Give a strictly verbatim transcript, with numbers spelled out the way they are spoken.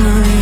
no.